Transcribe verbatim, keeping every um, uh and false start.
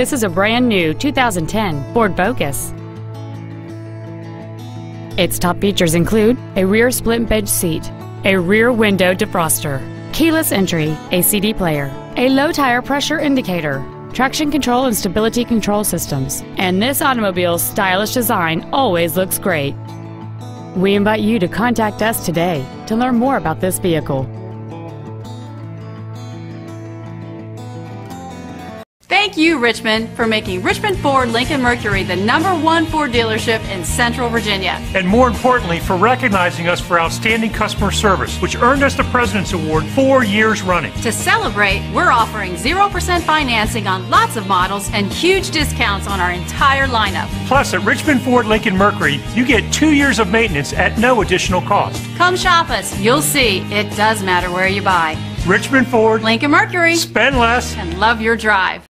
This is a brand new two thousand ten Ford Focus. Its top features include a rear split bench seat, a rear window defroster, keyless entry, a C D player, a low tire pressure indicator, traction control and stability control systems, and this automobile's stylish design always looks great. We invite you to contact us today to learn more about this vehicle. Thank you, Richmond, for making Richmond Ford Lincoln Mercury the number one Ford dealership in Central Virginia. And more importantly, for recognizing us for outstanding customer service, which earned us the President's Award four years running. To celebrate, we're offering zero percent financing on lots of models and huge discounts on our entire lineup. Plus, at Richmond Ford Lincoln Mercury, you get two years of maintenance at no additional cost. Come shop us. You'll see it does matter where you buy. Richmond Ford Lincoln Mercury. Spend less and love your drive.